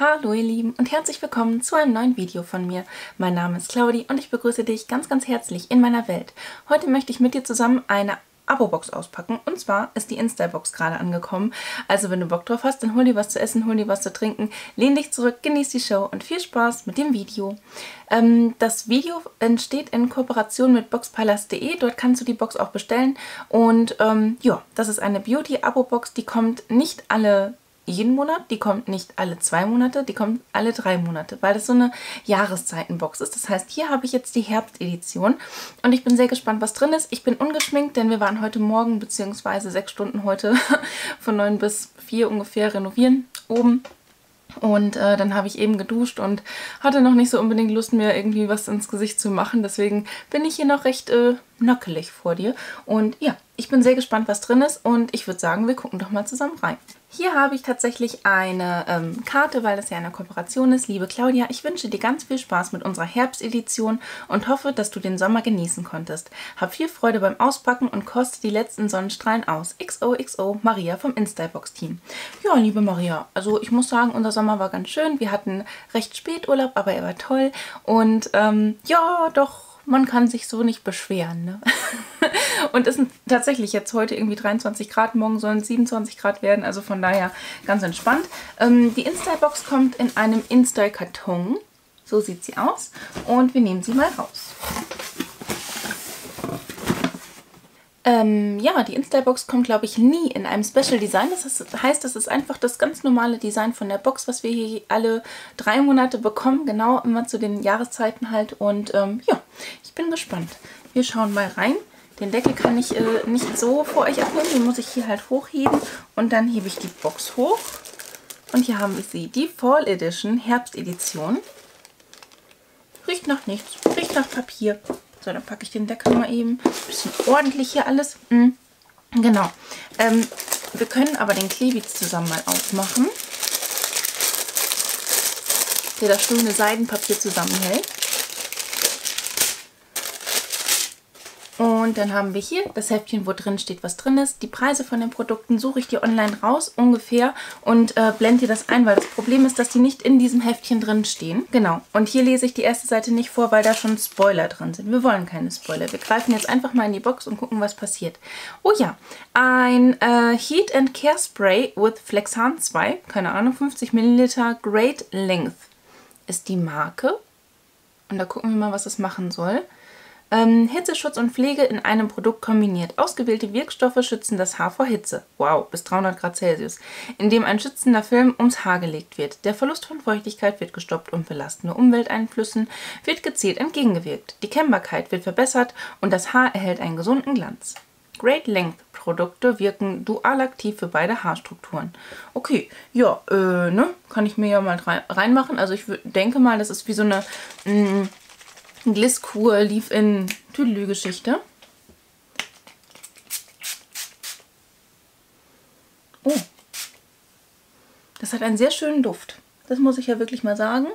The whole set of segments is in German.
Hallo ihr Lieben und herzlich willkommen zu einem neuen Video von mir. Mein Name ist Claudi und ich begrüße dich ganz, ganz herzlich in meiner Welt. Heute möchte ich mit dir zusammen eine Abo-Box auspacken und zwar ist die Insta-Box gerade angekommen. Also wenn du Bock drauf hast, dann hol dir was zu essen, hol dir was zu trinken, lehn dich zurück, genieß die Show und viel Spaß mit dem Video. Das Video entsteht in Kooperation mit boxpalast.de, dort kannst du die Box auch bestellen und ja, das ist eine Beauty-Abo-Box, die kommt nicht alle jeden Monat, die kommt nicht alle 2 Monate, die kommt alle 3 Monate, weil das so eine Jahreszeitenbox ist. Das heißt, hier habe ich jetzt die Herbstedition und ich bin sehr gespannt, was drin ist. Ich bin ungeschminkt, denn wir waren heute Morgen bzw. 6 Stunden heute von 9 bis 4 ungefähr renovieren oben. Und dann habe ich eben geduscht und hatte noch nicht so unbedingt Lust, mir irgendwie was ins Gesicht zu machen. Deswegen bin ich hier noch recht nockelig vor dir. Und ja, ich bin sehr gespannt, was drin ist. Und ich würde sagen, wir gucken doch mal zusammen rein. Hier habe ich tatsächlich eine Karte, weil das ja eine Kooperation ist. Liebe Claudia, ich wünsche dir ganz viel Spaß mit unserer Herbstedition und hoffe, dass du den Sommer genießen konntest. Hab viel Freude beim Auspacken und koste die letzten Sonnenstrahlen aus. XOXO, Maria vom Instabox-Team. Ja, liebe Maria, also ich muss sagen, unser Sommer war ganz schön. Wir hatten recht spät Urlaub, aber er war toll. Und ja, doch, man kann sich so nicht beschweren, ne? Und es sind tatsächlich jetzt heute irgendwie 23 Grad, morgen sollen es 27 Grad werden, also von daher ganz entspannt. Die Insta-Box kommt in einem Insta-Karton, so sieht sie aus und wir nehmen sie mal raus. Ja, die Insta-Box kommt, glaube ich, nie in einem Special Design. Das heißt, das ist einfach das ganz normale Design von der Box, was wir hier alle 3 Monate bekommen. Genau, immer zu den Jahreszeiten halt. Und ja, ich bin gespannt. Wir schauen mal rein. Den Deckel kann ich nicht so vor euch abnehmen. Den muss ich hier halt hochheben. Und dann hebe ich die Box hoch. Und hier haben wir sie. Die Fall Edition, Herbstedition. Riecht nach nichts. Riecht nach Papier. So, dann packe ich den Deckel mal eben. Ein bisschen ordentlich hier alles. Genau. Wir können aber den Klebitz zusammen mal aufmachen, der das schöne Seidenpapier zusammenhält. Und dann haben wir hier das Heftchen, wo drin steht, was drin ist. Die Preise von den Produkten suche ich dir online raus, ungefähr, und blende dir das ein, weil das Problem ist, dass die nicht in diesem Heftchen drin stehen. Genau, und hier lese ich die erste Seite nicht vor, weil da schon Spoiler drin sind. Wir wollen keine Spoiler. Wir greifen jetzt einfach mal in die Box und gucken, was passiert. Oh ja, ein Heat and Care Spray with Flexan 2, keine Ahnung, 50 ml Great Length ist die Marke. Und da gucken wir mal, was es machen soll. Hitzeschutz und Pflege in einem Produkt kombiniert. Ausgewählte Wirkstoffe schützen das Haar vor Hitze. Wow, bis 300 Grad Celsius. Indem ein schützender Film ums Haar gelegt wird. Der Verlust von Feuchtigkeit wird gestoppt und belastende Umwelteinflüssen wird gezielt entgegengewirkt. Die Kennbarkeit wird verbessert und das Haar erhält einen gesunden Glanz. Great Length Produkte wirken dual aktiv für beide Haarstrukturen. Okay, ja, ne? Kann ich mir ja mal reinmachen. Also ich denke mal, das ist wie so eine Glisskur lief in Tüdelü-Geschichte. Oh, das hat einen sehr schönen Duft. Das muss ich ja wirklich mal sagen.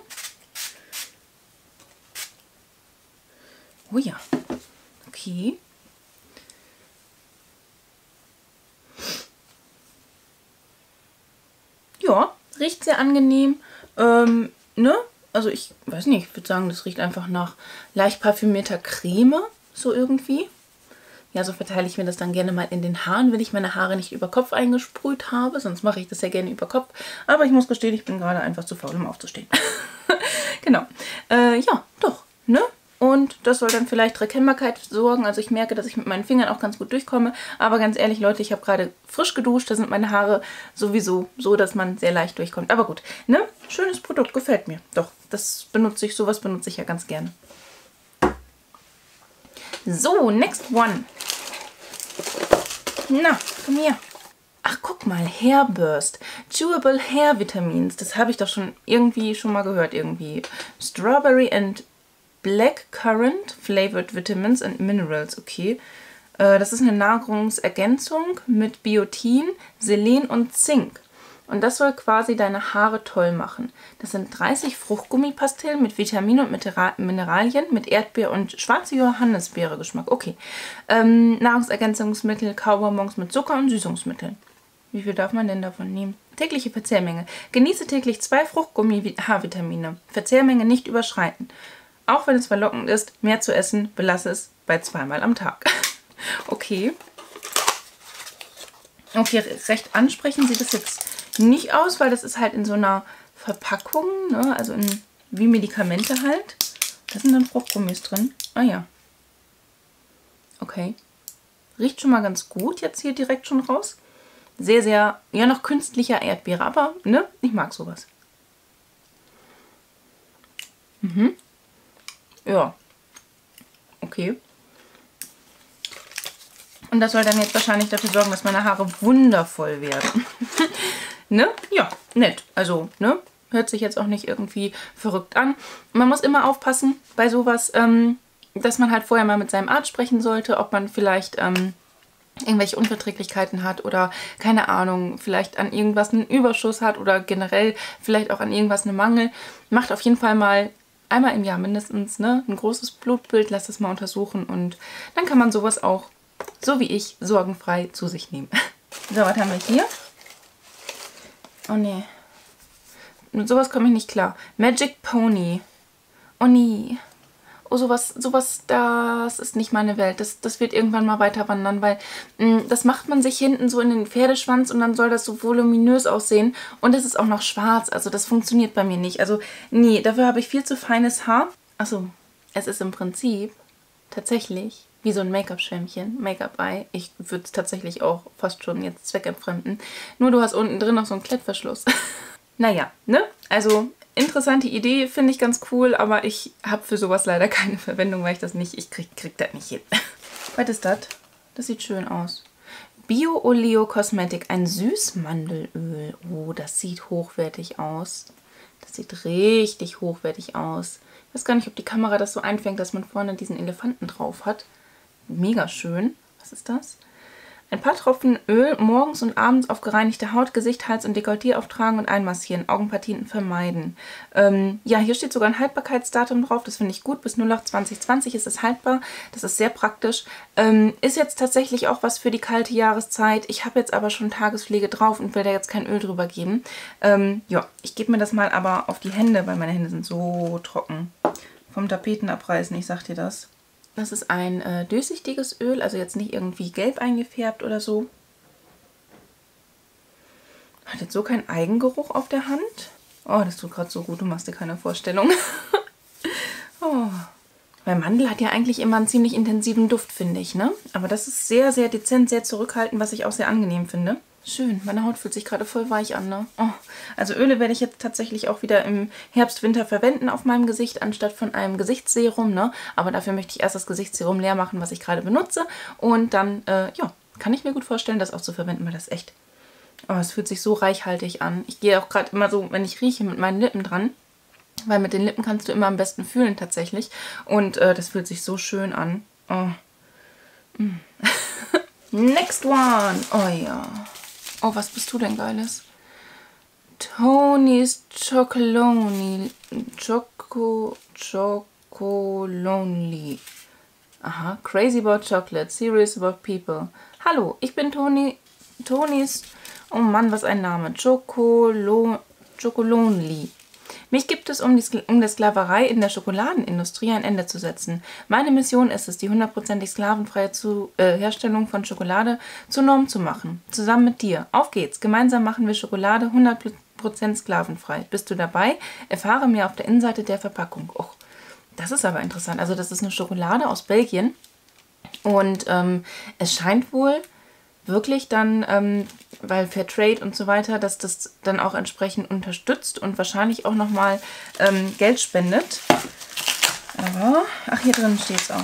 Oh ja, okay. Ja, riecht sehr angenehm. Ne? Also ich weiß nicht, ich würde sagen, das riecht einfach nach leicht parfümierter Creme, so irgendwie. Ja, so verteile ich mir das dann gerne mal in den Haaren, wenn ich meine Haare nicht über Kopf eingesprüht habe. Sonst mache ich das ja gerne über Kopf. Aber ich muss gestehen, ich bin gerade einfach zu faul, um aufzustehen. Genau. Ja, doch, ne? Und das soll dann vielleicht für Erkennbarkeit sorgen. Also ich merke, dass ich mit meinen Fingern auch ganz gut durchkomme. Aber ganz ehrlich, Leute, ich habe gerade frisch geduscht. Da sind meine Haare sowieso so, dass man sehr leicht durchkommt. Aber gut, ne? Schönes Produkt, gefällt mir. Doch, das benutze ich, sowas benutze ich ja ganz gerne. So, next one. Na, komm her. Ach, guck mal, Hairburst. Chewable Hair Vitamins. Das habe ich doch schon irgendwie mal gehört. Strawberry and Blackcurrant Flavored Vitamins and Minerals, okay. Das ist eine Nahrungsergänzung mit Biotin, Selen und Zink. Und das soll quasi deine Haare toll machen. Das sind 30 Fruchtgummipastillen mit Vitaminen und Mineralien, mit Erdbeer und schwarze Johannisbeere-Geschmack, okay. Nahrungsergänzungsmittel, Kaubonbons mit Zucker und Süßungsmitteln. Wie viel darf man denn davon nehmen? Tägliche Verzehrmenge. Genieße täglich 2 Fruchtgummi-H-Vitamine. Verzehrmenge nicht überschreiten. Auch wenn es verlockend ist, mehr zu essen, belasse es bei 2-mal am Tag. Okay. Okay, recht ansprechend sieht es jetzt nicht aus, weil das ist halt in so einer Verpackung, ne? Also in, wie Medikamente halt. Da sind dann Fruchtgummis drin. Ah ja. Okay. Riecht schon mal ganz gut jetzt hier direkt schon raus. Sehr, sehr, ja, noch künstlicher Erdbeere, aber, ne? Ich mag sowas. Mhm. Ja. Okay. Und das soll dann jetzt wahrscheinlich dafür sorgen, dass meine Haare wundervoll werden. Ne? Ja, nett. Also, ne? Hört sich jetzt auch nicht irgendwie verrückt an. Man muss immer aufpassen bei sowas, dass man halt vorher mal mit seinem Arzt sprechen sollte, ob man vielleicht irgendwelche Unverträglichkeiten hat oder, keine Ahnung, vielleicht an irgendwas einen Überschuss hat oder generell vielleicht auch an irgendwas einen Mangel. Macht auf jeden Fall mal einmal im Jahr mindestens, ne, ein großes Blutbild, lasst es mal untersuchen und dann kann man sowas auch, so wie ich, sorgenfrei zu sich nehmen. So, was haben wir hier? Oh nee. Mit sowas komme ich nicht klar. Magic Pony. Oh nee. Oh, sowas, das ist nicht meine Welt. Das wird irgendwann mal weiter wandern, weil das macht man sich hinten so in den Pferdeschwanz und dann soll das so voluminös aussehen. Und es ist auch noch schwarz, also das funktioniert bei mir nicht. Also nee, dafür habe ich viel zu feines Haar. Achso, es ist im Prinzip tatsächlich wie so ein Make-up-Schwämmchen, Make-up-Eye. Ich würde es tatsächlich auch fast schon jetzt zweckentfremden. Nur du hast unten drin noch so einen Klettverschluss. Naja, ne? Also... interessante Idee, finde ich ganz cool, aber ich habe für sowas leider keine Verwendung, weil ich das nicht, ich krieg das nicht hin. Was ist das? Das sieht schön aus. Bio Oleo Cosmetic, ein Süßmandelöl. Oh, das sieht hochwertig aus. Das sieht richtig hochwertig aus. Ich weiß gar nicht, ob die Kamera das so einfängt, dass man vorne diesen Elefanten drauf hat. Mega schön. Was ist das? Ein paar Tropfen Öl morgens und abends auf gereinigte Haut, Gesicht, Hals und Dekolleté auftragen und einmassieren. Augenpartien vermeiden. Ja, hier steht sogar ein Haltbarkeitsdatum drauf. Das finde ich gut. Bis 08/2020 ist es haltbar. Das ist sehr praktisch. Ist jetzt tatsächlich auch was für die kalte Jahreszeit. Ich habe jetzt aber schon Tagespflege drauf und will da jetzt kein Öl drüber geben. Ja, ich gebe mir das mal aber auf die Hände, weil meine Hände sind so trocken. Vom Tapeten abreißen, ich sag dir das. Das ist ein durchsichtiges Öl, also jetzt nicht irgendwie gelb eingefärbt oder so. Hat jetzt so keinen Eigengeruch auf der Hand. Oh, das tut gerade so gut, du machst dir keine Vorstellung. Oh. Weil Mandel hat ja eigentlich immer einen ziemlich intensiven Duft, finde ich, ne? Aber das ist sehr, sehr dezent, sehr zurückhaltend, was ich auch sehr angenehm finde. Schön, meine Haut fühlt sich gerade voll weich an, ne? Oh, also Öle werde ich jetzt tatsächlich auch wieder im Herbst, Winter verwenden auf meinem Gesicht, anstatt von einem Gesichtsserum, ne? Aber dafür möchte ich erst das Gesichtsserum leer machen, was ich gerade benutze. Und dann, ja, kann ich mir gut vorstellen, das auch zu verwenden, weil das echt... Oh, es fühlt sich so reichhaltig an. Ich gehe auch gerade immer so, wenn ich rieche, mit meinen Lippen dran. Weil mit den Lippen kannst du immer am besten fühlen, tatsächlich. Und das fühlt sich so schön an. Oh. Mm. Next one! Oh ja... Oh, was bist du denn Geiles? Tony's Chocolonely. Chocolonely. Aha. Crazy about chocolate. Serious about people. Hallo, ich bin Tony's... Oh Mann, was ein Name. Chocolonely. Mich gibt es, um der Sklaverei in der Schokoladenindustrie ein Ende zu setzen. Meine Mission ist es, die hundertprozentig sklavenfreie Herstellung von Schokolade zur Norm zu machen. Zusammen mit dir. Auf geht's. Gemeinsam machen wir Schokolade 100% sklavenfrei. Bist du dabei? Erfahre mehr auf der Innenseite der Verpackung. Och, das ist aber interessant. Also das ist eine Schokolade aus Belgien. Und es scheint wohl... wirklich dann, weil Fairtrade und so weiter, dass das dann auch entsprechend unterstützt und wahrscheinlich auch nochmal Geld spendet. Aber, ach, hier drin steht es auch.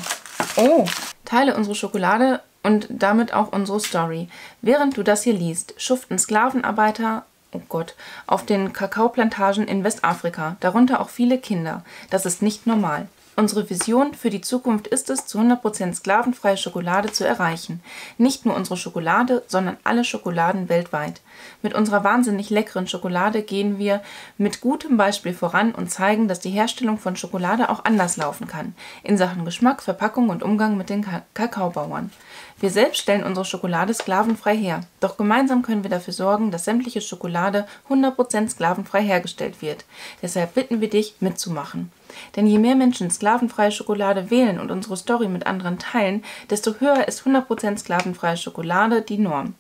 Oh, teile unsere Schokolade und damit auch unsere Story. Während du das hier liest, schuften Sklavenarbeiter, oh Gott, auf den Kakaoplantagen in Westafrika, darunter auch viele Kinder. Das ist nicht normal. Unsere Vision für die Zukunft ist es, zu 100% sklavenfreie Schokolade zu erreichen. Nicht nur unsere Schokolade, sondern alle Schokoladen weltweit. Mit unserer wahnsinnig leckeren Schokolade gehen wir mit gutem Beispiel voran und zeigen, dass die Herstellung von Schokolade auch anders laufen kann, in Sachen Geschmack, Verpackung und Umgang mit den Kakaobauern. Wir selbst stellen unsere Schokolade sklavenfrei her, doch gemeinsam können wir dafür sorgen, dass sämtliche Schokolade 100% sklavenfrei hergestellt wird. Deshalb bitten wir dich, mitzumachen. Denn je mehr Menschen sklavenfreie Schokolade wählen und unsere Story mit anderen teilen, desto höher ist 100% sklavenfreie Schokolade die Norm.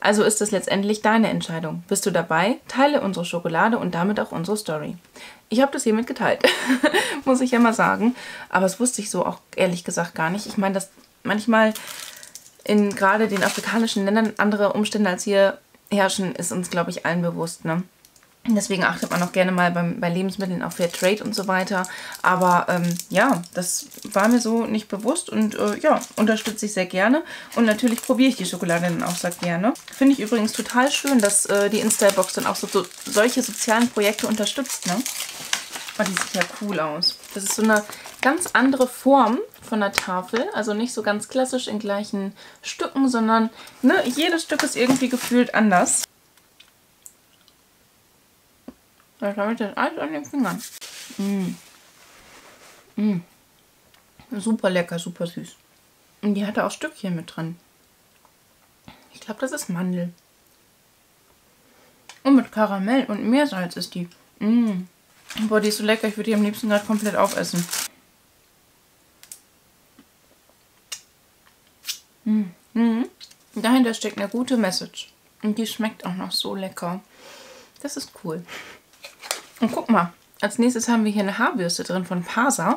Also ist es letztendlich deine Entscheidung. Bist du dabei? Teile unsere Schokolade und damit auch unsere Story. Ich habe das hiermit geteilt, muss ich ja mal sagen. Aber das wusste ich so auch ehrlich gesagt gar nicht. Ich meine, dass manchmal in gerade den afrikanischen Ländern andere Umstände als hier herrschen, ist uns, glaube ich, allen bewusst, ne? Deswegen achtet man auch gerne mal bei Lebensmitteln auf Fairtrade und so weiter. Aber ja, das war mir so nicht bewusst und ja, unterstütze ich sehr gerne. Und natürlich probiere ich die Schokolade dann auch sehr gerne. Finde ich übrigens total schön, dass die Instabox dann auch so solche sozialen Projekte unterstützt, ne? Oh, die sieht ja cool aus. Das ist so eine ganz andere Form von der Tafel. Also nicht so ganz klassisch in gleichen Stücken, sondern ne, jedes Stück ist irgendwie gefühlt anders. Da habe ich das Eis an den Fingern. Super lecker, super süß. Und die hatte auch Stückchen mit dran. Ich glaube, das ist Mandel. Und mit Karamell und Meersalz ist die. Boah, die ist so lecker. Ich würde die am liebsten gerade komplett aufessen. Dahinter steckt eine gute Message. Und die schmeckt auch noch so lecker. Das ist cool. Und guck mal, als nächstes haben wir hier eine Haarbürste drin von Pasa.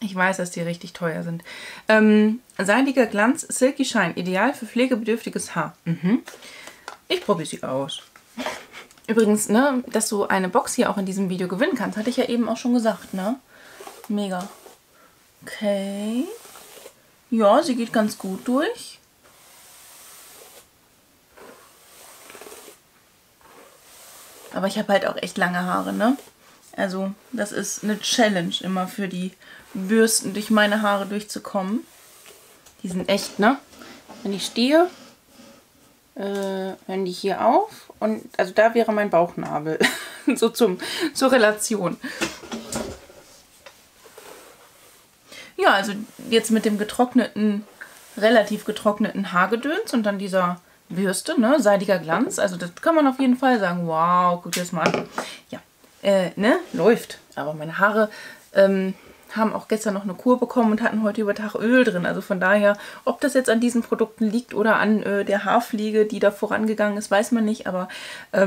Ich weiß, dass die richtig teuer sind. Seidiger Glanz, Silky Shine, ideal für pflegebedürftiges Haar. Ich probiere sie aus. Übrigens, ne, dass du eine Box hier auch in diesem Video gewinnen kannst, hatte ich ja eben auch schon gesagt, ne? Mega. Okay. Ja, sie geht ganz gut durch. Aber ich habe halt auch echt lange Haare, ne? Also das ist eine Challenge immer für die Bürsten, durch meine Haare durchzukommen. Die sind echt, ne? Wenn ich stehe, hören die hier auf. Und also da wäre mein Bauchnabel. So zur Relation. Ja, also jetzt mit dem getrockneten, relativ getrockneten Haargedöns und dann dieser Bürste, ne? Seidiger Glanz. Also das kann man auf jeden Fall sagen. Wow, guck dir das mal an. Ja, ne? Läuft. Aber meine Haare haben auch gestern noch eine Kur bekommen und hatten heute über Tag Öl drin. Also von daher, ob das jetzt an diesen Produkten liegt oder an der Haarpflege, die da vorangegangen ist, weiß man nicht. Aber ja,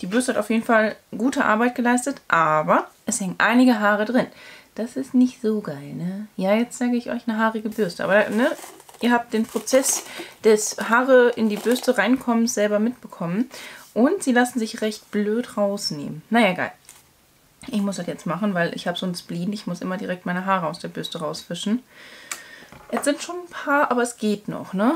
die Bürste hat auf jeden Fall gute Arbeit geleistet. Aber es hängen einige Haare drin. Das ist nicht so geil, ne? Ja, jetzt zeige ich euch eine haarige Bürste. Aber, ne? Ihr habt den Prozess des Haare in die Bürste reinkommens selber mitbekommen. Und sie lassen sich recht blöd rausnehmen. Naja, geil. Ich muss das jetzt machen, weil ich habe so einen Spleen. Ich muss immer direkt meine Haare aus der Bürste rausfischen. Jetzt sind schon ein paar, aber es geht noch, ne?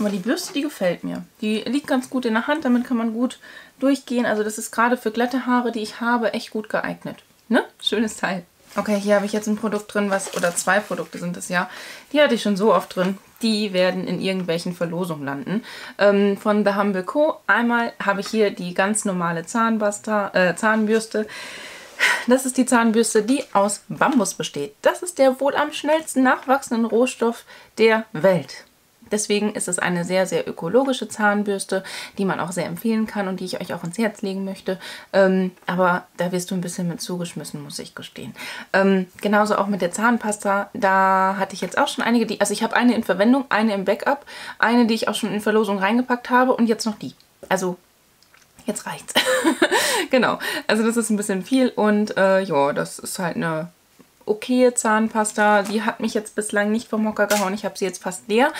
Aber die Bürste, die gefällt mir. Die liegt ganz gut in der Hand, damit kann man gut durchgehen. Also das ist gerade für glatte Haare, die ich habe, echt gut geeignet. Ne? Schönes Teil. Okay, hier habe ich jetzt ein Produkt drin, oder zwei Produkte sind das ja. Die hatte ich schon so oft drin. Die werden in irgendwelchen Verlosungen landen. Von The Humble Co. Einmal habe ich hier die ganz normale Zahnbürste. Das ist die Zahnbürste, die aus Bambus besteht. Das ist der wohl am schnellsten nachwachsende Rohstoff der Welt. Deswegen ist es eine sehr, sehr ökologische Zahnbürste, die man auch sehr empfehlen kann und die ich euch auch ins Herz legen möchte. Aber da wirst du ein bisschen mit zugeschmissen, muss ich gestehen. Genauso auch mit der Zahnpasta. Da hatte ich jetzt auch schon einige, also ich habe eine in Verwendung, eine im Backup, eine, die ich auch schon in Verlosung reingepackt habe und jetzt noch die. Also jetzt reicht's. Genau, also das ist ein bisschen viel und ja, das ist halt eine okay Zahnpasta, die hat mich jetzt bislang nicht vom Hocker gehauen, ich habe sie jetzt fast leer.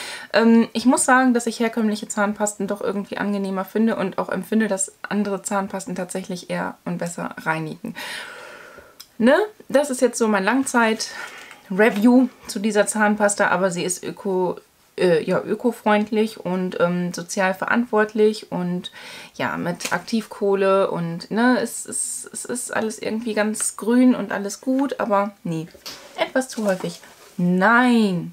Ich muss sagen, dass ich herkömmliche Zahnpasten doch irgendwie angenehmer finde und auch empfinde, dass andere Zahnpasten tatsächlich eher und besser reinigen. Ne? Das ist jetzt so mein Langzeit-Review zu dieser Zahnpasta, aber sie ist öko ja, ökofreundlich und sozial verantwortlich und ja, mit Aktivkohle und ne, es ist alles irgendwie ganz grün und alles gut, aber nee, etwas zu häufig. Nein!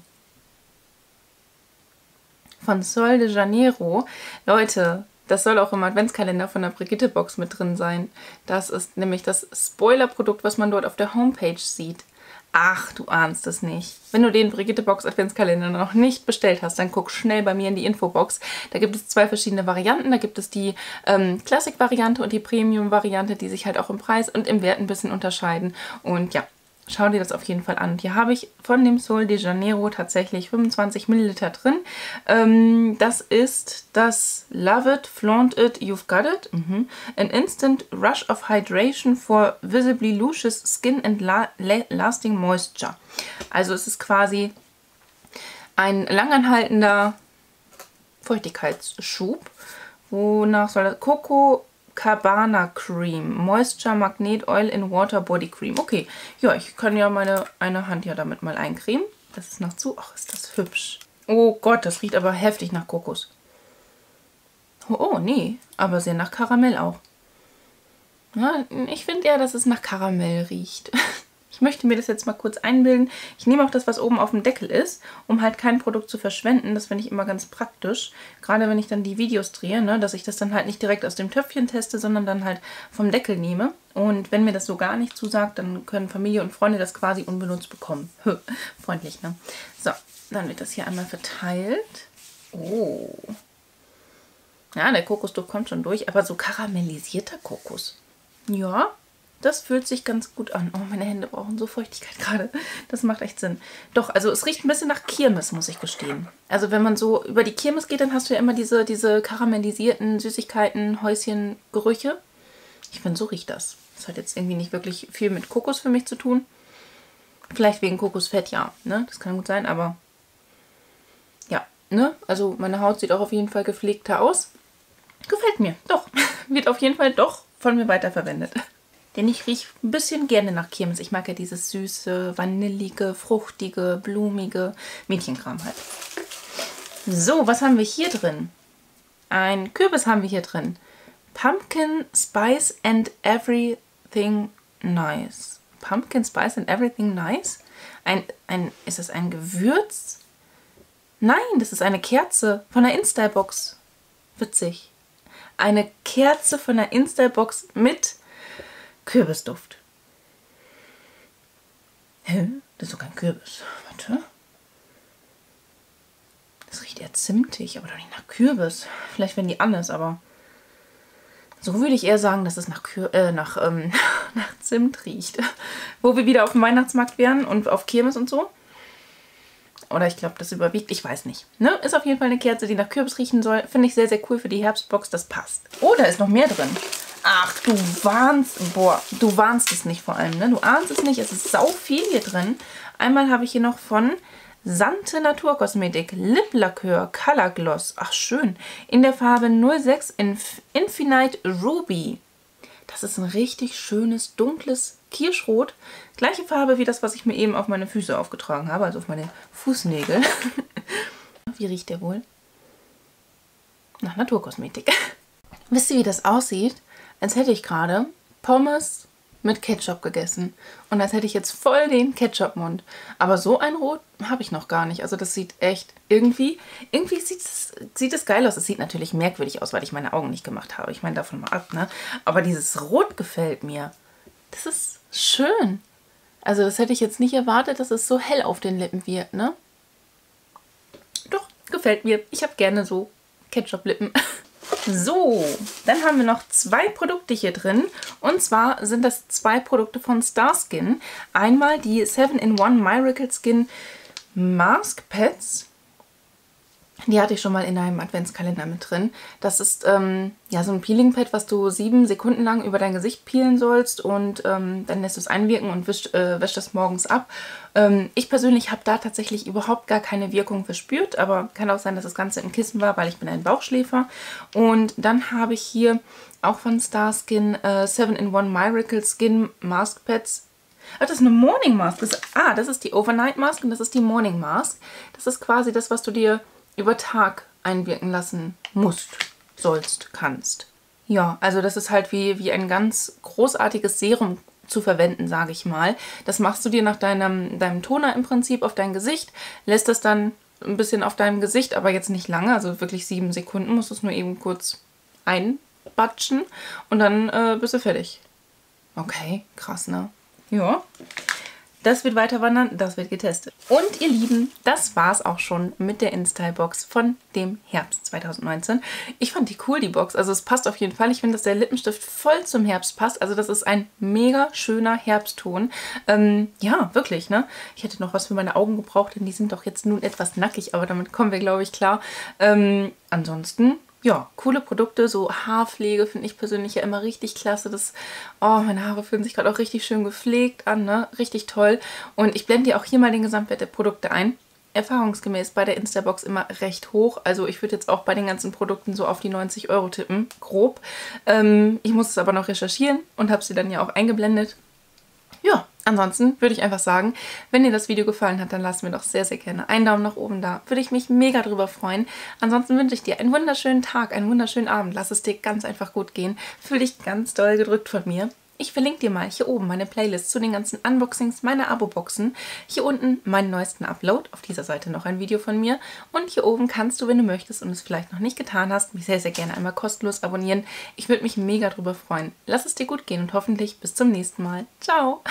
Von Sol de Janeiro. Leute, das soll auch im Adventskalender von der Brigitte Box mit drin sein. Das ist nämlich das Spoiler-Produkt, was man dort auf der Homepage sieht. Ach, du ahnst es nicht. Wenn du den Brigitte Box Adventskalender noch nicht bestellt hast, dann guck schnell bei mir in die Infobox. Da gibt es zwei verschiedene Varianten. Da gibt es die Classic-Variante und die Premium-Variante, die sich halt auch im Preis und im Wert ein bisschen unterscheiden. Und ja, schau dir das auf jeden Fall an. Hier habe ich von dem Sol de Janeiro tatsächlich 25 Milliliter drin. Das ist das Love It, Flaunt It, You've Got It. An Instant Rush of Hydration for Visibly Luscious Skin and Lasting Moisture. Also es ist quasi ein langanhaltender Feuchtigkeitsschub. Wonach soll das? Coco Cabana Cream, Moisture Magnet Oil in Water Body Cream. Okay, ja, ich kann ja eine Hand ja damit mal eincremen. Das ist noch zu. Ach, ist das hübsch. Oh Gott, das riecht aber heftig nach Kokos. Oh, nee, aber sehr nach Karamell auch. Ja, ich finde eher, dass es nach Karamell riecht. Ich möchte mir das jetzt mal kurz einbilden. Ich nehme auch das, was oben auf dem Deckel ist, um halt kein Produkt zu verschwenden. Das finde ich immer ganz praktisch. Gerade wenn ich dann die Videos drehe, ne, dass ich das dann halt nicht direkt aus dem Töpfchen teste, sondern dann halt vom Deckel nehme. Und wenn mir das so gar nicht zusagt, dann können Familie und Freunde das quasi unbenutzt bekommen. Freundlich, ne? So, dann wird das hier einmal verteilt. Oh. Ja, der Kokosduft kommt schon durch, aber so karamellisierter Kokos. Ja. Das fühlt sich ganz gut an. Oh, meine Hände brauchen so Feuchtigkeit gerade. Das macht echt Sinn. Doch, also es riecht ein bisschen nach Kirmes, muss ich gestehen. Also wenn man so über die Kirmes geht, dann hast du ja immer diese karamellisierten Süßigkeiten, Häuschen, Gerüche. Ich finde, so riecht das. Das hat jetzt irgendwie nicht wirklich viel mit Kokos für mich zu tun. Vielleicht wegen Kokosfett, ja. Ne? Das kann gut sein, aber ja, ne? Also meine Haut sieht auch auf jeden Fall gepflegter aus. Gefällt mir, doch. Wird auf jeden Fall doch von mir weiterverwendet. Denn ich rieche ein bisschen gerne nach Kirmes. Ich mag ja dieses süße, vanillige, fruchtige, blumige Mädchenkram halt. So, was haben wir hier drin? Ein Kürbis haben wir hier drin. Pumpkin Spice and Everything Nice. Pumpkin Spice and Everything Nice? Ist das ein Gewürz? Nein, das ist eine Kerze von der Instabox. Witzig. Eine Kerze von der Instabox mit Kürbisduft. Hä? Das ist doch kein Kürbis. Warte. Das riecht eher zimtig, aber doch nicht nach Kürbis. Vielleicht wenn die anders, aber so würde ich eher sagen, dass es nach Zimt riecht. Wo wir wieder auf dem Weihnachtsmarkt wären und auf Kirmes und so. Oder ich glaube, das überwiegt. Ich weiß nicht. Ne? Ist auf jeden Fall eine Kerze, die nach Kürbis riechen soll. Finde ich sehr, sehr cool für die Herbstbox. Das passt. Oh, da ist noch mehr drin. Ach, du warnst. Boah, du warnst es nicht vor allem, ne? Du ahnst es nicht. Es ist sau viel hier drin. Einmal habe ich hier noch von Sante Naturkosmetik Lip Lacquer Color Gloss. Ach, schön. In der Farbe 06 Infinite Ruby. Das ist ein richtig schönes, dunkles Kirschrot. Gleiche Farbe wie das, was ich mir eben auf meine Füße aufgetragen habe, also auf meine Fußnägel. Wie riecht der wohl? Nach Naturkosmetik. Wisst ihr, wie das aussieht? Als hätte ich gerade Pommes mit Ketchup gegessen. Und als hätte ich jetzt voll den Ketchup-Mund. Aber so ein Rot habe ich noch gar nicht. Also das sieht echt irgendwie sieht es geil aus. Es sieht natürlich merkwürdig aus, weil ich meine Augen nicht gemacht habe. Ich meine, davon mal ab, ne? Aber dieses Rot gefällt mir. Das ist schön. Also das hätte ich jetzt nicht erwartet, dass es so hell auf den Lippen wird, ne? Doch, gefällt mir. Ich habe gerne so Ketchup-Lippen. So, dann haben wir noch zwei Produkte hier drin. Und zwar sind das zwei Produkte von Starskin. Einmal die 7-in-1 Miracle Skin Mask Pads. Die hatte ich schon mal in einem Adventskalender mit drin. Das ist ja, so ein Peeling-Pad, was du 7 Sekunden lang über dein Gesicht peelen sollst. Und dann lässt du es einwirken und wäscht das morgens ab. Ich persönlich habe da tatsächlich überhaupt gar keine Wirkung verspürt. Aber kann auch sein, dass das Ganze im Kissen war, weil ich bin ein Bauchschläfer. Und dann habe ich hier auch von Starskin 7-in-1 Miracle Skin Mask Pads. Ach, das ist eine Morning Mask. Das ist die Overnight Mask und das ist die Morning Mask. Das ist quasi das, was du dir über Tag einwirken lassen musst, sollst, kannst. Ja, also das ist halt wie ein ganz großartiges Serum zu verwenden, sage ich mal. Das machst du dir nach deinem Toner im Prinzip auf dein Gesicht, lässt das dann ein bisschen auf deinem Gesicht, aber jetzt nicht lange, also wirklich 7 Sekunden, musst du es nur eben kurz einbatschen und dann bist du fertig. Okay, krass, ne? Ja. Das wird weiter wandern, das wird getestet. Und ihr Lieben, das war's auch schon mit der InStyle-Box von dem Herbst 2019. Ich fand die cool, die Box. Also es passt auf jeden Fall. Ich finde, dass der Lippenstift voll zum Herbst passt. Also das ist ein mega schöner Herbstton. Ja, wirklich, ne? Ich hätte noch was für meine Augen gebraucht, denn die sind doch jetzt nun etwas nackig, aber damit kommen wir, glaube ich, klar. Ansonsten... ja, coole Produkte, so Haarpflege finde ich persönlich ja immer richtig klasse. Das, oh, meine Haare fühlen sich gerade auch richtig schön gepflegt an, ne? Richtig toll. Und ich blende dir auch hier mal den Gesamtwert der Produkte ein. Erfahrungsgemäß bei der Instabox immer recht hoch. Also ich würde jetzt auch bei den ganzen Produkten so auf die 90 € tippen, grob. Ich muss es aber noch recherchieren und habe sie dann ja auch eingeblendet. Ja, ansonsten würde ich einfach sagen, wenn dir das Video gefallen hat, dann lass mir doch sehr, sehr gerne einen Daumen nach oben da. Würde ich mich mega drüber freuen. Ansonsten wünsche ich dir einen wunderschönen Tag, einen wunderschönen Abend. Lass es dir ganz einfach gut gehen. Fühl dich ganz doll gedrückt von mir. Ich verlinke dir mal hier oben meine Playlist zu den ganzen Unboxings meiner Abo-Boxen. Hier unten meinen neuesten Upload, auf dieser Seite noch ein Video von mir. Und hier oben kannst du, wenn du möchtest und es vielleicht noch nicht getan hast, mich sehr, sehr gerne einmal kostenlos abonnieren. Ich würde mich mega drüber freuen. Lass es dir gut gehen und hoffentlich bis zum nächsten Mal. Ciao!